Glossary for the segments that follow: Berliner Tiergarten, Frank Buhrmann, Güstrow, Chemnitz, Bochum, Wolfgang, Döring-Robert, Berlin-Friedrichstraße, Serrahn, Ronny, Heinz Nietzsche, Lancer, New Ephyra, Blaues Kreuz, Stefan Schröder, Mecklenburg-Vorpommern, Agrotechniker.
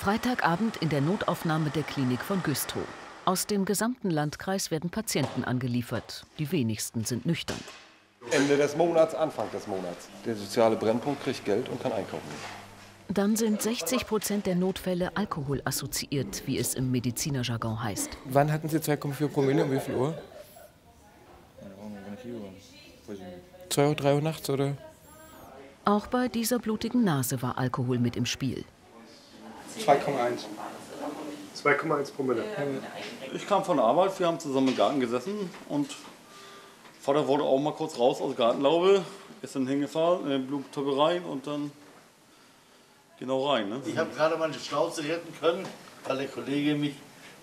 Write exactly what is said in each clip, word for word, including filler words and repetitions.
Freitagabend in der Notaufnahme der Klinik von Güstrow. Aus dem gesamten Landkreis werden Patienten angeliefert. Die wenigsten sind nüchtern. Ende des Monats, Anfang des Monats. Der soziale Brennpunkt kriegt Geld und kann einkaufen. Dann sind sechzig Prozent der Notfälle alkoholassoziiert, wie es im Medizinerjargon heißt. Wann hatten Sie zwei Komma vier Promille, um wie viel Uhr? zwei Uhr drei Uhr nachts, oder? Auch bei dieser blutigen Nase war Alkohol mit im Spiel. zwei Komma eins Promille. Ich kam von der Arbeit, wir haben zusammen im Garten gesessen und Vater wollte auch mal kurz raus aus der Gartenlaube, ist dann hingefahren in den Blumentopf rein und dann genau rein. Ne? Ich habe gerade meine Schnauze retten können, weil der Kollege mich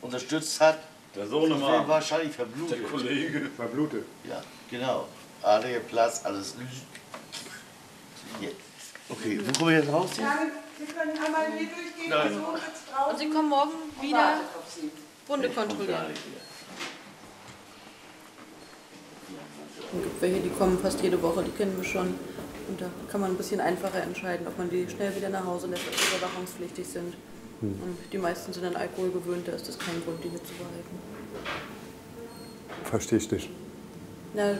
unterstützt hat. Der Sohn war wahrscheinlich verblutet. Der Kollege verblutet. Ja, genau. Adriger Platz, alles lügt. Jetzt. Okay, wo kommen wir jetzt raus? Ja, Sie können einmal hier durchgehen, der Sohn sitzt draußen. Und Sie kommen morgen wieder Wunde kontrollieren. Es gibt welche, die kommen fast jede Woche, die kennen wir schon. Und da kann man ein bisschen einfacher entscheiden, ob man die schnell wieder nach Hause lässt, ob die überwachungspflichtig sind. Hm. Und die meisten sind an Alkohol gewöhnt, da ist das kein Grund, die hier zu behalten. Verstehe ich nicht. Na,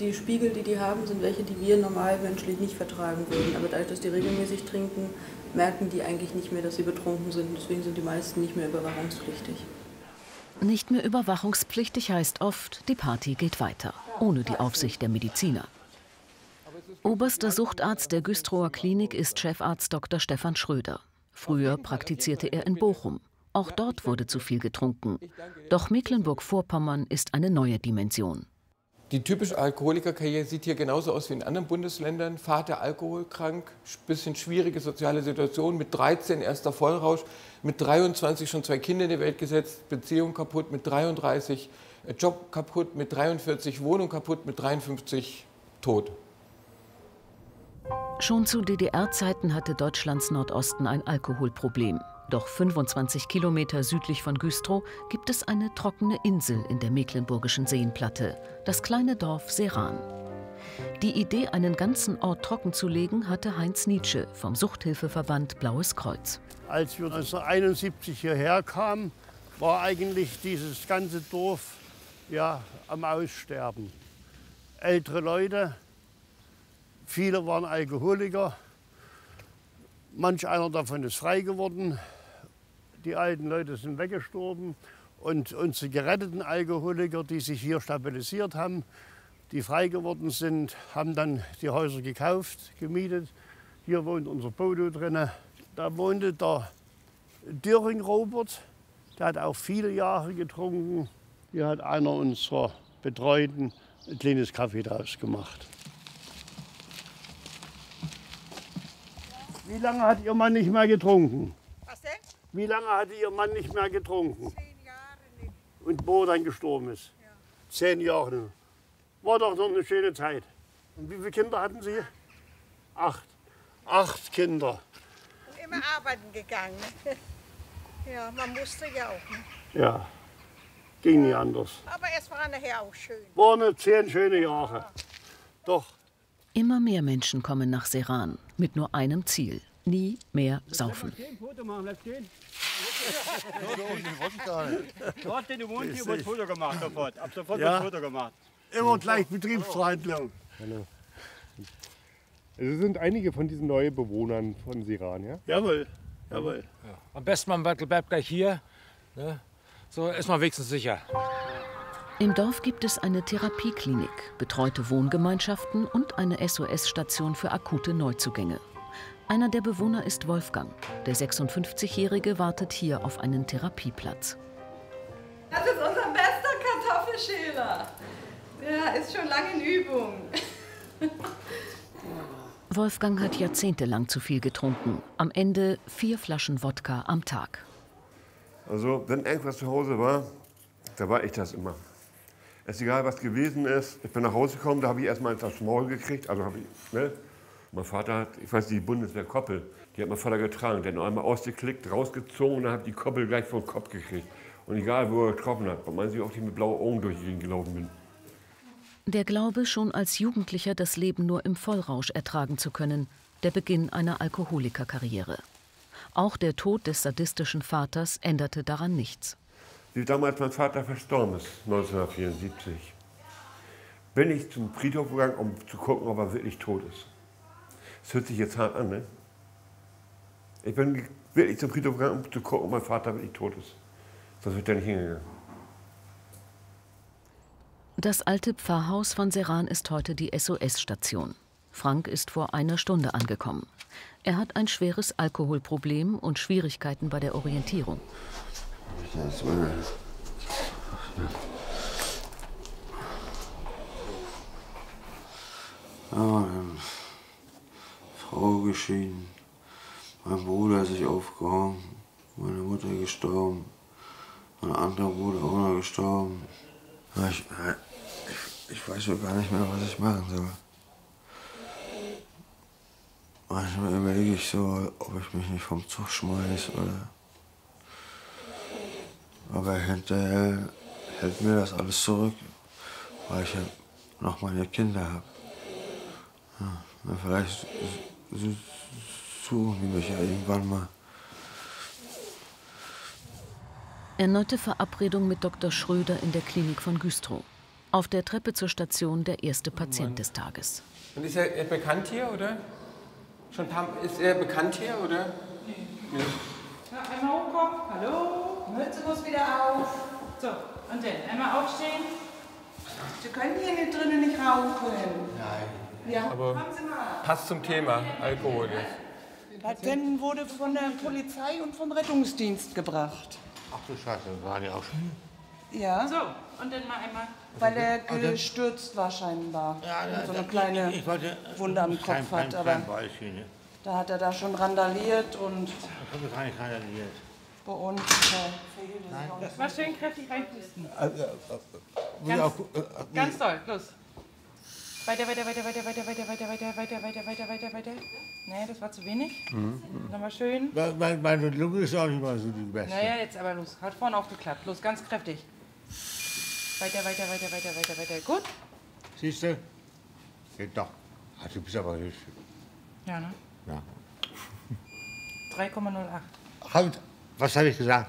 die Spiegel, die die haben, sind welche, die wir normal menschlich nicht vertragen würden. Aber dadurch, dass die regelmäßig trinken, merken die eigentlich nicht mehr, dass sie betrunken sind. Deswegen sind die meisten nicht mehr überwachungspflichtig. Nicht mehr überwachungspflichtig heißt oft, die Party geht weiter, ohne die Aufsicht der Mediziner. Oberster Suchtarzt der Güstrower Klinik ist Chefarzt Doktor Stefan Schröder. Früher praktizierte er in Bochum. Auch dort wurde zu viel getrunken. Doch Mecklenburg-Vorpommern ist eine neue Dimension. Die typische Alkoholikerkarriere sieht hier genauso aus wie in anderen Bundesländern. Vater alkoholkrank, bisschen schwierige soziale Situation, mit dreizehn erster Vollrausch, mit dreiundzwanzig schon zwei Kinder in die Welt gesetzt, Beziehung kaputt, mit dreiunddreißig Job kaputt, mit dreiundvierzig Wohnung kaputt, mit dreiundfünfzig tot. Schon zu D D R-Zeiten hatte Deutschlands Nordosten ein Alkoholproblem. Doch fünfundzwanzig Kilometer südlich von Güstrow gibt es eine trockene Insel in der mecklenburgischen Seenplatte, das kleine Dorf Serrahn. Die Idee, einen ganzen Ort trocken zu legen, hatte Heinz Nietzsche vom Suchthilfeverband Blaues Kreuz. Als wir neunzehnhunderteinundsiebzig hierher kamen, war eigentlich dieses ganze Dorf ja, am Aussterben. Ältere Leute, viele waren Alkoholiker. Manch einer davon ist frei geworden, die alten Leute sind weggestorben und unsere geretteten Alkoholiker, die sich hier stabilisiert haben, die frei geworden sind, haben dann die Häuser gekauft, gemietet. Hier wohnt unser Bodo drin. Da wohnte der Döring-Robert, der hat auch viele Jahre getrunken. Hier hat einer unserer Betreuten ein kleines Café draus gemacht. Wie lange hat Ihr Mann nicht mehr getrunken? Was denn? Wie lange hatte Ihr Mann nicht mehr getrunken? Zehn Jahre nicht. Und wo dann gestorben ist? Ja. Zehn Jahre nicht. War doch noch eine schöne Zeit. Und wie viele Kinder hatten Sie? Acht. Acht Kinder. Und immer arbeiten gegangen. Ja, man musste ja auch. Ne? Ja, ging nicht anders. Aber es war nachher auch schön. War eine zehn schöne Jahre. Ja. Doch. Immer mehr Menschen kommen nach Serrahn mit nur einem Ziel, nie mehr saufen. Immer gleich Betriebsverhandlung. Es sind einige von diesen neuen Bewohnern von Serrahn, ja? Jawohl, jawohl. Ja. Am besten man bleibt gleich hier, ne? So ist man wenigstens sicher. Im Dorf gibt es eine Therapieklinik, betreute Wohngemeinschaften und eine S O S-Station für akute Neuzugänge. Einer der Bewohner ist Wolfgang. Der sechsundfünfzigjährige wartet hier auf einen Therapieplatz. Das ist unser bester Kartoffelschäler. Der ist schon lange in Übung. Wolfgang hat jahrzehntelang zu viel getrunken. Am Ende vier Flaschen Wodka am Tag. Also, wenn irgendwas zu Hause war, da war ich das immer. Es ist egal, was gewesen ist. Ich bin nach Hause gekommen, da habe ich erstmal das Maul gekriegt. Also habe ich, ne? Mein Vater hat, ich weiß, die Bundeswehrkoppel, die hat mein Vater getragen. Der hat noch einmal ausgeklickt, rausgezogen und dann habe die Koppel gleich vom Kopf gekriegt. Und egal, wo er getroffen hat, meinen Sie, ob ich mit blauen Augen durch ihn gelaufen bin. Der Glaube, schon als Jugendlicher das Leben nur im Vollrausch ertragen zu können, der Beginn einer Alkoholikerkarriere. Auch der Tod des sadistischen Vaters änderte daran nichts. Damals mein Vater verstorben ist, neunzehnhundertvierundsiebzig, bin ich zum Friedhof gegangen, um zu gucken, ob er wirklich tot ist. Das hört sich jetzt hart an, ne? Ich bin wirklich zum Friedhof gegangen, um zu gucken, ob mein Vater wirklich tot ist. Sonst wird er nicht hingegangen. Das alte Pfarrhaus von Serrahn ist heute die S O S-Station. Frank ist vor einer Stunde angekommen. Er hat ein schweres Alkoholproblem und Schwierigkeiten bei der Orientierung. Ja, meine Frau geschieden, mein Bruder hat sich aufgehauen, meine Mutter gestorben, mein anderer Bruder auch noch gestorben. Ich, ich, ich weiß schon gar nicht mehr, was ich machen soll. Manchmal überlege ich so, ob ich mich nicht vom Zug schmeiß oder... Aber hinterher hält mir das alles zurück, weil ich ja noch meine Kinder habe. Ja, vielleicht suchen die mich ja irgendwann mal. Erneute Verabredung mit Doktor Schröder in der Klinik von Güstrow. Auf der Treppe zur Station der erste Patient des Tages. Und ist er bekannt hier, oder? Schon ein paar, ist er bekannt hier, oder? Nee. Nee. Ja, einmal hochkommen. Hallo. Mütze muss wieder auf. So, und dann einmal aufstehen. Sie können hier nicht drinnen nicht rauchen. Nein. Ja, aber haben Sie mal. Passt zum Thema Alkohol jetzt. Der Patient wurde von der Polizei und vom Rettungsdienst gebracht. Ach du Scheiße, das waren die auch schon. Ja. So, und dann mal einmal. Weil er gestürzt war scheinbar. Ja, ja, so eine kleine ich, ich wollte, Wunde am Kopf klein, hat. Klein, aber klein Ballchen, ne? Da hat er da schon randaliert und. Ich habe gar nicht randaliert. Bei uns. Das war schön kräftig reinpusten. Ganz, ganz doll, los. Weiter, weiter, weiter, weiter, weiter, weiter, weiter, weiter, weiter, weiter, weiter, weiter, weiter. Nee, das war zu wenig. Mhm. Nochmal schön. Meine, meine Lunge ist auch nicht mal so die beste. Naja, jetzt aber los. Hat vorne aufgeklappt. Los, ganz kräftig. Weiter, weiter, weiter, weiter, weiter, weiter. Gut. Siehst du? Geht doch. Ach, du bist aber nicht. Ja, ne? Ja. drei Komma null acht. Was habe ich gesagt?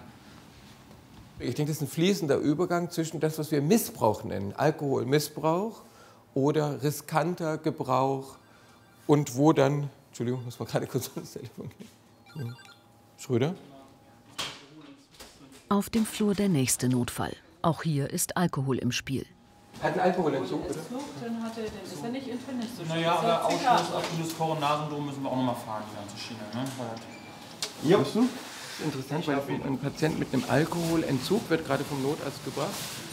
Ich denke, das ist ein fließender Übergang zwischen das, was wir Missbrauch nennen, Alkoholmissbrauch, oder riskanter Gebrauch und wo dann, Entschuldigung, muss man gerade kurz ans Telefon gehen. Schröder? Auf dem Flur der nächste Notfall. Auch hier ist Alkohol im Spiel. Hat einen Alkoholentzug, oder? Dann hat er, dann ist er nicht internistisch. Na ja, aber Ausschluss, Koronasendrom müssen wir auch noch mal fahren, die ganze Schiene, ne? Ja. Das ist interessant, weil ein Patient mit einem Alkoholentzug wird gerade vom Notarzt gebracht.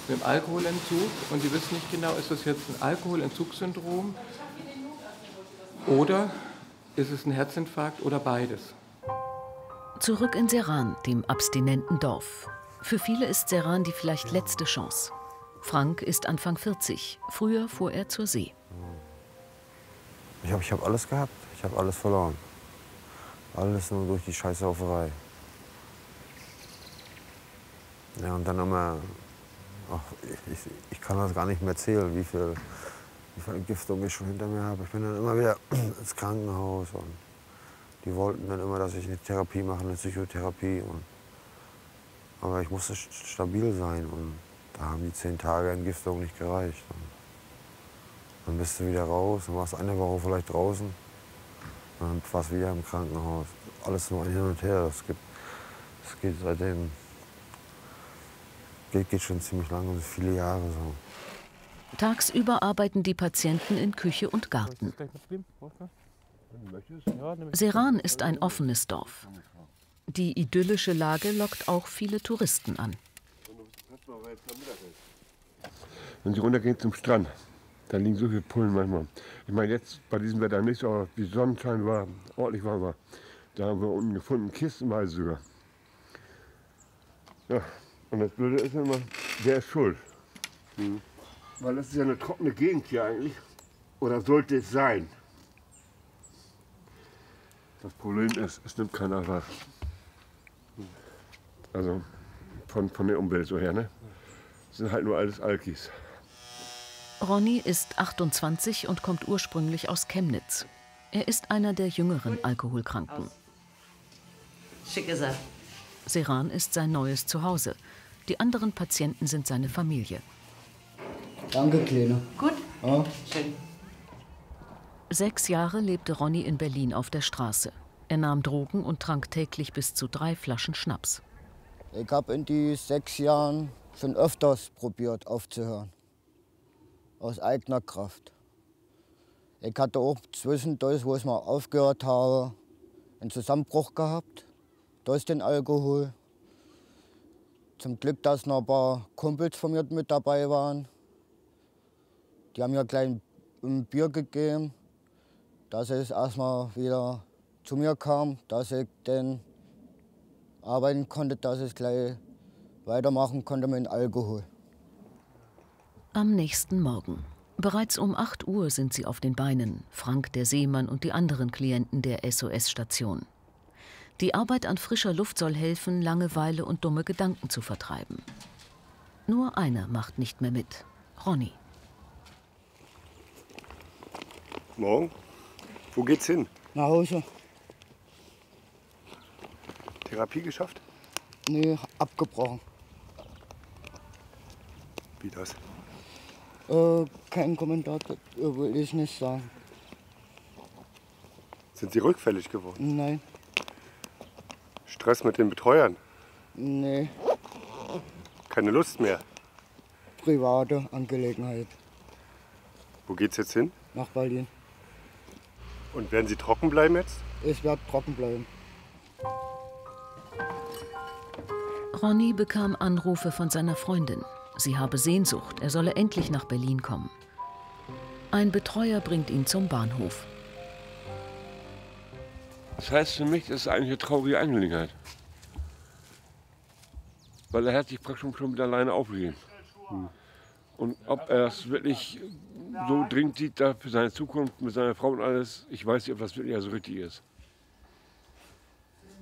Mit dem Alkoholentzug, und die wissen nicht genau, ist das jetzt ein Alkoholentzugssyndrom oder ist es ein Herzinfarkt oder beides. Zurück in Serrahn, dem abstinenten Dorf. Für viele ist Serrahn die vielleicht letzte Chance. Frank ist Anfang vierzig. Früher fuhr er zur See. Ich habe ich hab alles gehabt. Ich habe alles verloren. Alles nur durch die Scheißhauferei. Ja, und dann immer... Ach, ich, ich, ich kann das gar nicht mehr zählen, wie viel, wie viel Entgiftung ich schon hinter mir habe. Ich bin dann immer wieder ins Krankenhaus. Und die wollten dann immer, dass ich eine Therapie mache, eine Psychotherapie. Und, aber ich musste stabil sein. Und da haben die zehn Tage Entgiftung nicht gereicht. Und dann bist du wieder raus, dann warst du eine Woche vielleicht draußen. Und dann warst du wieder im Krankenhaus. Alles nur hin und her. Das, gibt, das geht seitdem. Geht, geht schon ziemlich lange, viele Jahre so. Tagsüber arbeiten die Patienten in Küche und Garten. Serrahn ist ein offenes Dorf. Die idyllische Lage lockt auch viele Touristen an. Wenn Sie runtergehen zum Strand, dann liegen so viele Pullen manchmal. Ich meine, jetzt bei diesem Wetter nicht so, aber die Sonnenschein war ordentlich warm war. Da haben wir unten gefunden, kistenweise sogar. Ja. Und das Blöde ist immer, wer ist schuld? Mhm. Weil das ist ja eine trockene Gegend hier eigentlich. Oder sollte es sein? Das Problem ist, es nimmt keiner was. Also von, von der Umwelt so her, ne? Das sind halt nur alles Alkis. Ronny ist achtundzwanzig und kommt ursprünglich aus Chemnitz. Er ist einer der jüngeren Alkoholkranken. Schick ist er. Serrahn ist sein neues Zuhause. Die anderen Patienten sind seine Familie. Danke, Kleine. Gut. Ja. Schön. Sechs Jahre lebte Ronny in Berlin auf der Straße. Er nahm Drogen und trank täglich bis zu drei Flaschen Schnaps. Ich habe in den sechs Jahren schon öfters probiert aufzuhören. Aus eigener Kraft. Ich hatte auch zwischendurch, wo ich mal aufgehört habe, einen Zusammenbruch gehabt durch den Alkohol. Zum Glück, dass noch ein paar Kumpels von mir mit dabei waren. Die haben mir gleich ein Bier gegeben, dass ich erstmal wieder zu mir kam, dass ich dann arbeiten konnte, dass ich gleich weitermachen konnte mit Alkohol. Am nächsten Morgen. Bereits um acht Uhr sind sie auf den Beinen, Frank, der Seemann und die anderen Klienten der S O S-Station. Die Arbeit an frischer Luft soll helfen, Langeweile und dumme Gedanken zu vertreiben. Nur einer macht nicht mehr mit, Ronny. Morgen. Wo geht's hin? Nach Hause. Therapie geschafft? Nee, abgebrochen. Wie das? Äh, kein Kommentar, das will ich nicht sagen. Sind Sie rückfällig geworden? Nein. Stress mit den Betreuern? Nee. Keine Lust mehr? Private Angelegenheit. Wo geht's jetzt hin? Nach Berlin. Und werden Sie trocken bleiben jetzt? Ich werde trocken bleiben. Ronny bekam Anrufe von seiner Freundin. Sie habe Sehnsucht, er solle endlich nach Berlin kommen. Ein Betreuer bringt ihn zum Bahnhof. Das heißt für mich, das ist eigentlich eine traurige Angelegenheit. Weil er hat sich praktisch schon mit alleine aufgegeben. Hm. Und ob er es wirklich so dringend sieht, da für seine Zukunft mit seiner Frau und alles, ich weiß nicht, ob das wirklich so richtig ist.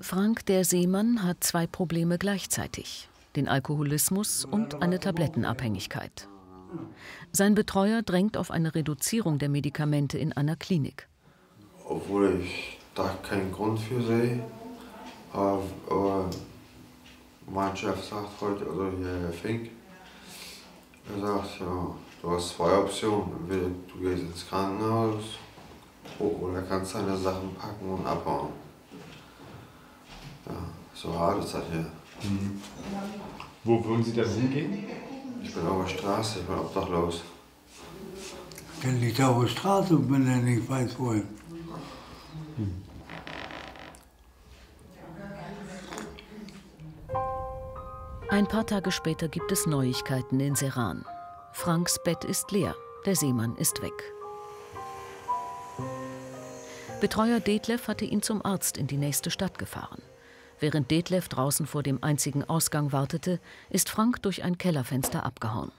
Frank, der Seemann, hat zwei Probleme gleichzeitig. Den Alkoholismus und eine Tablettenabhängigkeit. Sein Betreuer drängt auf eine Reduzierung der Medikamente in einer Klinik. Obwohl ich da keinen Grund für sehe, aber, aber mein Chef sagt heute, also hier Herr Fink, er sagt, ja, du hast zwei Optionen, entweder du gehst ins Krankenhaus oder kannst deine Sachen packen und abhauen. Ja, so hart ist das hier. Mhm. Wo würden Sie denn hingehen? Ich bin auf der Straße, ich bin obdachlos. Dann liegt er auf der Straße und bin dann nicht weit wohin. Mhm. Ein paar Tage später gibt es Neuigkeiten in Serrahn. Franks Bett ist leer, der Seemann ist weg. Betreuer Detlef hatte ihn zum Arzt in die nächste Stadt gefahren. Während Detlef draußen vor dem einzigen Ausgang wartete, ist Frank durch ein Kellerfenster abgehauen.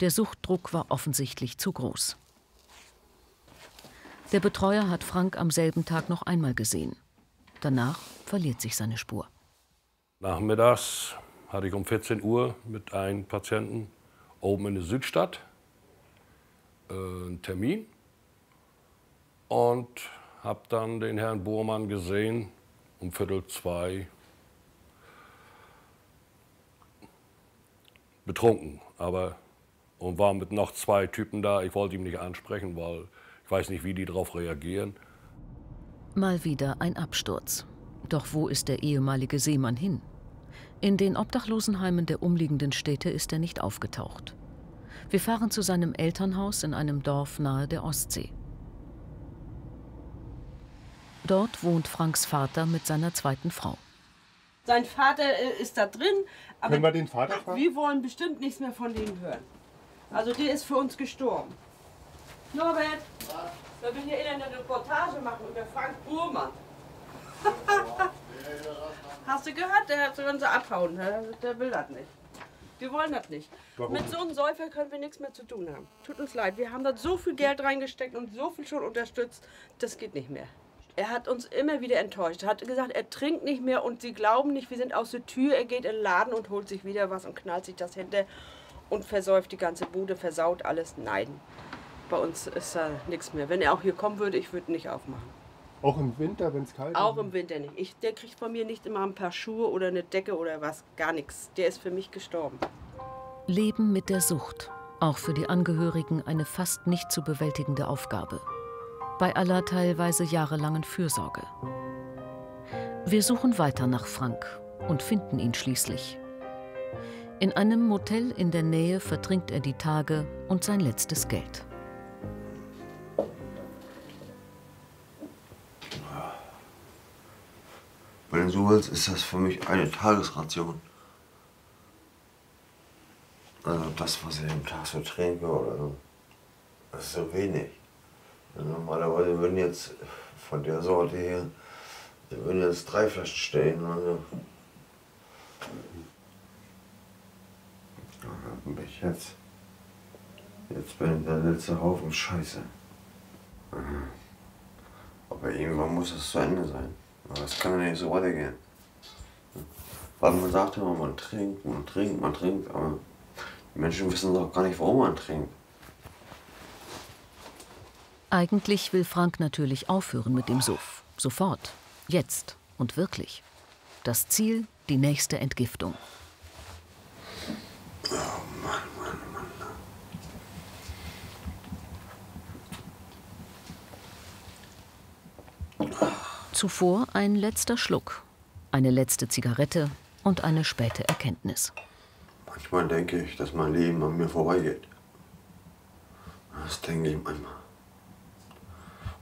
Der Suchtdruck war offensichtlich zu groß. Der Betreuer hat Frank am selben Tag noch einmal gesehen. Danach verliert sich seine Spur. Nachmittags hatte ich um vierzehn Uhr mit einem Patienten oben in der Südstadt äh, einen Termin und habe dann den Herrn Buhrmann gesehen. Um Viertel zwei betrunken, aber und war mit noch zwei Typen da. Ich wollte ihm nicht ansprechen, weil ich weiß nicht, wie die darauf reagieren. Mal wieder ein Absturz. Doch wo ist der ehemalige Seemann hin? In den Obdachlosenheimen der umliegenden Städte ist er nicht aufgetaucht. Wir fahren zu seinem Elternhaus in einem Dorf nahe der Ostsee. Dort wohnt Franks Vater mit seiner zweiten Frau. Sein Vater ist da drin, aber können wir den Vater fragen? Wir wollen bestimmt nichts mehr von dem hören. Also der ist für uns gestorben. Norbert, wir werden hier eine Reportage machen über Frank Buhrmann. Hast du gehört? Der hat sogar so abhauen. Der will das nicht. Wir wollen das nicht. Warum? Mit so einem Säufer können wir nichts mehr zu tun haben. Tut uns leid, wir haben da so viel Geld reingesteckt und so viel schon unterstützt, das geht nicht mehr. Er hat uns immer wieder enttäuscht. Er hat gesagt, er trinkt nicht mehr und sie glauben nicht, wir sind aus der Tür. Er geht in den Laden und holt sich wieder was und knallt sich das hinter und versäuft die ganze Bude, versaut alles. Nein, bei uns ist da nichts mehr. Wenn er auch hier kommen würde, ich würde ihn nicht aufmachen. Auch im Winter, wenn es kalt ist? Auch im Winter nicht. Ich, der kriegt von mir nicht immer ein paar Schuhe oder eine Decke oder was, gar nichts. Der ist für mich gestorben. Leben mit der Sucht. Auch für die Angehörigen eine fast nicht zu bewältigende Aufgabe. Bei aller teilweise jahrelangen Fürsorge. Wir suchen weiter nach Frank und finden ihn schließlich. In einem Motel in der Nähe vertrinkt er die Tage und sein letztes Geld. Wenn du so willst, ist das für mich eine Tagesration. Also das, was ich am Tag so trinke oder so, das ist so wenig. Normalerweise würden jetzt von der Sorte her, würden jetzt drei Flaschen stehen oder so. Hab mich jetzt. Jetzt bin ich der letzte Haufen Scheiße. Aber irgendwann muss das zu Ende sein. Das kann ja nicht so weitergehen. Weil man sagt immer, man trinkt, man trinkt, man trinkt, aber die Menschen wissen doch gar nicht, warum man trinkt. Eigentlich will Frank natürlich aufhören mit dem Suff. Sofort, jetzt und wirklich. Das Ziel, die nächste Entgiftung. Oh Mann, Mann, Mann. Zuvor ein letzter Schluck, eine letzte Zigarette und eine späte Erkenntnis. Manchmal denke ich, dass mein Leben an mir vorbeigeht. Das denke ich manchmal.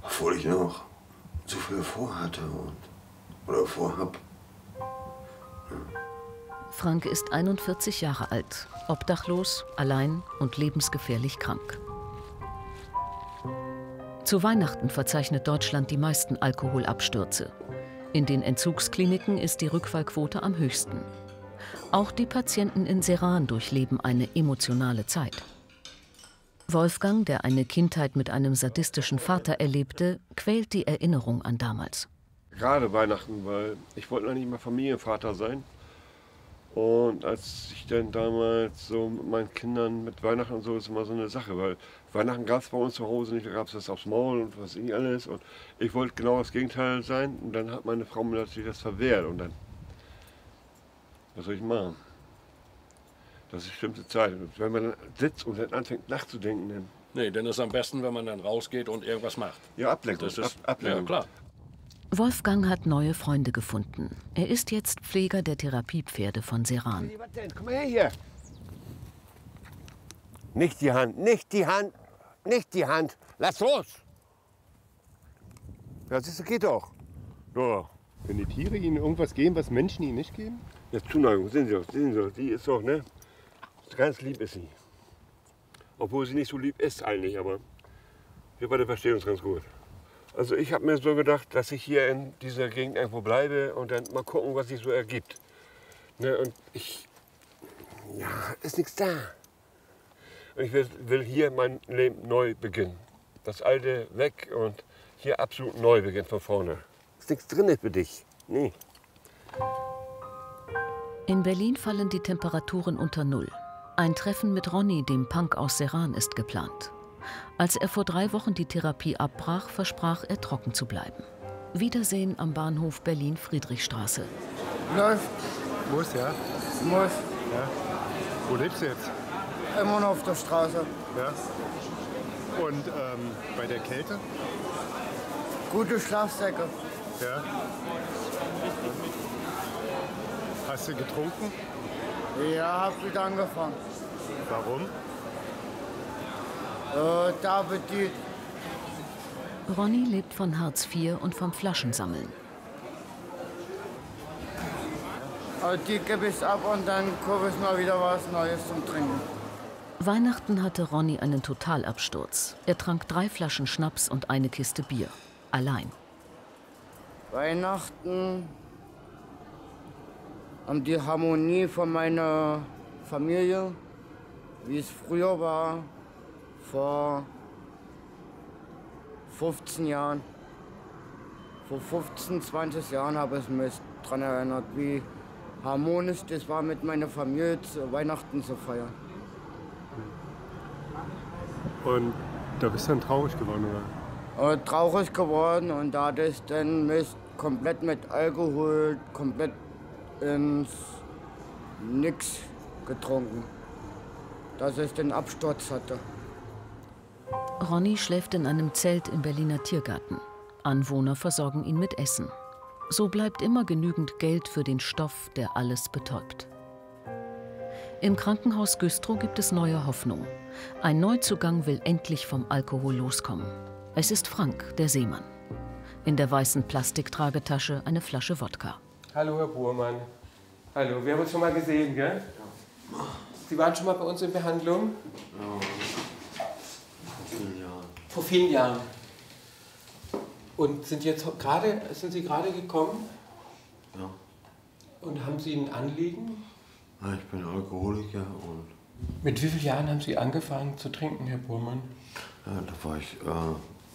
Obwohl ich noch zu viel vorhatte und, oder vorhab. Frank ist einundvierzig Jahre alt, obdachlos, allein und lebensgefährlich krank. Zu Weihnachten verzeichnet Deutschland die meisten Alkoholabstürze. In den Entzugskliniken ist die Rückfallquote am höchsten. Auch die Patienten in Serrahn durchleben eine emotionale Zeit. Wolfgang, der eine Kindheit mit einem sadistischen Vater erlebte, quält die Erinnerung an damals. Gerade Weihnachten, weil ich wollte noch nicht mal Familienvater sein. Und als ich dann damals so mit meinen Kindern mit Weihnachten und so, ist immer so eine Sache, weil Weihnachten gab es bei uns zu Hause nicht, da gab es das aufs Maul und was nicht alles. Und ich wollte genau das Gegenteil sein und dann hat meine Frau mir natürlich das verwehrt und dann, was soll ich machen? Das ist eine bestimmte Zeit. Und wenn man dann sitzt und dann anfängt nachzudenken, dann... Nee, denn es ist am besten, wenn man dann rausgeht und irgendwas macht. Ja, Ablenkung. Das ist Ab Ablenkung. Ja, klar. Wolfgang hat neue Freunde gefunden. Er ist jetzt Pfleger der Therapiepferde von Serrahn. Komm her hier. Nicht die Hand, nicht die Hand, nicht die Hand. Lass los! Ja, siehst du, geht doch. Ja. Wenn die Tiere ihnen irgendwas geben, was Menschen ihnen nicht geben? Ja, Zuneigung, sehen Sie doch, sehen Sie doch. Die ist doch, ne? Ganz lieb ist sie. Obwohl sie nicht so lieb ist eigentlich, aber wir beide verstehen uns ganz gut. Also ich habe mir so gedacht, dass ich hier in dieser Gegend irgendwo bleibe und dann mal gucken, was sich so ergibt. Ne, und ich, ja, ist nichts da. Und ich will, will hier mein Leben neu beginnen. Das Alte weg und hier absolut neu beginnen von vorne. Ist nichts drin für dich? Nee. In Berlin fallen die Temperaturen unter Null. Ein Treffen mit Ronny, dem Punk aus Serrahn, ist geplant. Als er vor drei Wochen die Therapie abbrach, versprach er, trocken zu bleiben. Wiedersehen am Bahnhof Berlin-Friedrichstraße. Läuft. Muss, ja? Muss. Ja. Wo lebst du jetzt? Immer noch auf der Straße. Ja. Und ähm, bei der Kälte? Gute Schlafsäcke. Ja. Hast du getrunken? Ja, hab wieder angefangen. Warum? Oh, David. Ronny lebt von Hartz vier und vom Flaschensammeln. Die gebe ich ab und dann gucke ich mal wieder was Neues zum Trinken. Weihnachten hatte Ronny einen Totalabsturz. Er trank drei Flaschen Schnaps und eine Kiste Bier. Allein. Weihnachten haben die Harmonie von meiner Familie, wie es früher war. Vor fünfzehn Jahren, vor fünfzehn, zwanzig Jahren habe ich mich daran erinnert, wie harmonisch das war, mit meiner Familie zu Weihnachten zu feiern. Und da bist du dann traurig geworden, oder? äh, traurig geworden und dadurch dann mich komplett mit Alkohol, komplett ins Nix getrunken, dass ich den Absturz hatte. Ronny schläft in einem Zelt im Berliner Tiergarten. Anwohner versorgen ihn mit Essen. So bleibt immer genügend Geld für den Stoff, der alles betäubt. Im Krankenhaus Güstrow gibt es neue Hoffnung. Ein Neuzugang will endlich vom Alkohol loskommen. Es ist Frank, der Seemann. In der weißen Plastiktragetasche eine Flasche Wodka. Hallo, Herr Buhrmann. Hallo, wir haben uns schon mal gesehen, gell? Ja. Sie waren schon mal bei uns in Behandlung? Ja. Vor vielen Jahren. Vor vielen Jahren. Und sind jetzt gerade, sind Sie gerade gekommen? Ja. Und haben Sie ein Anliegen? Ja, ich bin Alkoholiker und... Mit wie vielen Jahren haben Sie angefangen zu trinken, Herr Buhrmann? Ja, da war ich äh,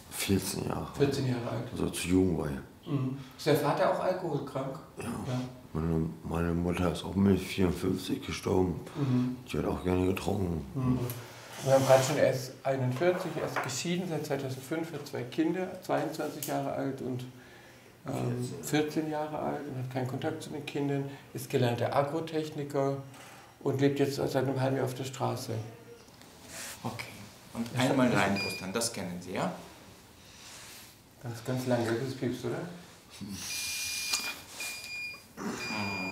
vierzehn Jahre alt. vierzehn Jahre alt. Also zu jung war ich. Mhm. Ist der Vater auch alkoholkrank? Ja. Ja. Meine, meine Mutter ist auch mit vierundfünfzig gestorben. Mhm. Die hat auch gerne getrunken. Mhm. Wir haben gerade schon erst einundvierzig, erst geschieden, seit zweitausendfünf, hat zwei Kinder, zweiundzwanzig Jahre alt und ähm, vierzehn Jahre alt und hat keinen Kontakt zu den Kindern, ist gelernter Agrotechniker und lebt jetzt seit einem halben Jahr auf der Straße. Okay, und einmal reinpustern, das kennen Sie, ja? Ganz, ganz lange, das piepst, oder? Hm,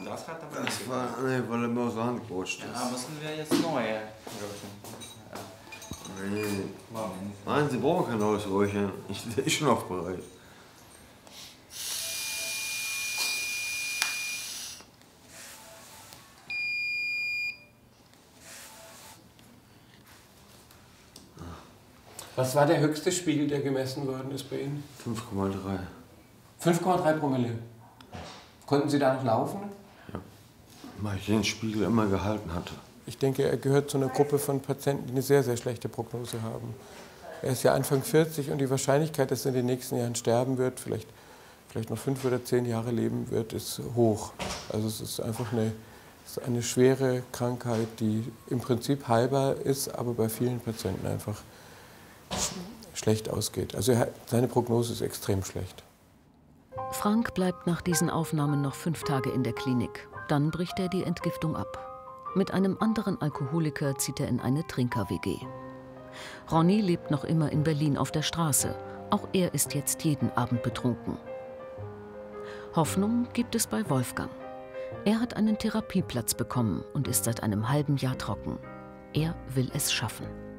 das hat aber das war, nee, weil er mir aus der Hand gerutscht ist. Ja, müssen wir jetzt neue rutschen. Nee. Nein, Sie brauchen kein neues Röhrchen. Ich bin schon aufbereit. Was war der höchste Spiegel, der gemessen worden ist bei Ihnen? fünf Komma drei. fünf Komma drei Promille? Konnten Sie da noch laufen? Ja, weil ich den Spiegel immer gehalten hatte. Ich denke, er gehört zu einer Gruppe von Patienten, die eine sehr, sehr schlechte Prognose haben. Er ist ja Anfang vierzig und die Wahrscheinlichkeit, dass er in den nächsten Jahren sterben wird, vielleicht, vielleicht noch fünf oder zehn Jahre leben wird, ist hoch. Also es ist einfach eine, es ist eine schwere Krankheit, die im Prinzip heilbar ist, aber bei vielen Patienten einfach schlecht ausgeht. Also er, seine Prognose ist extrem schlecht. Frank bleibt nach diesen Aufnahmen noch fünf Tage in der Klinik. Dann bricht er die Entgiftung ab. Mit einem anderen Alkoholiker zieht er in eine Trinker-W G. Ronny lebt noch immer in Berlin auf der Straße. Auch er ist jetzt jeden Abend betrunken. Hoffnung gibt es bei Wolfgang. Er hat einen Therapieplatz bekommen und ist seit einem halben Jahr trocken. Er will es schaffen.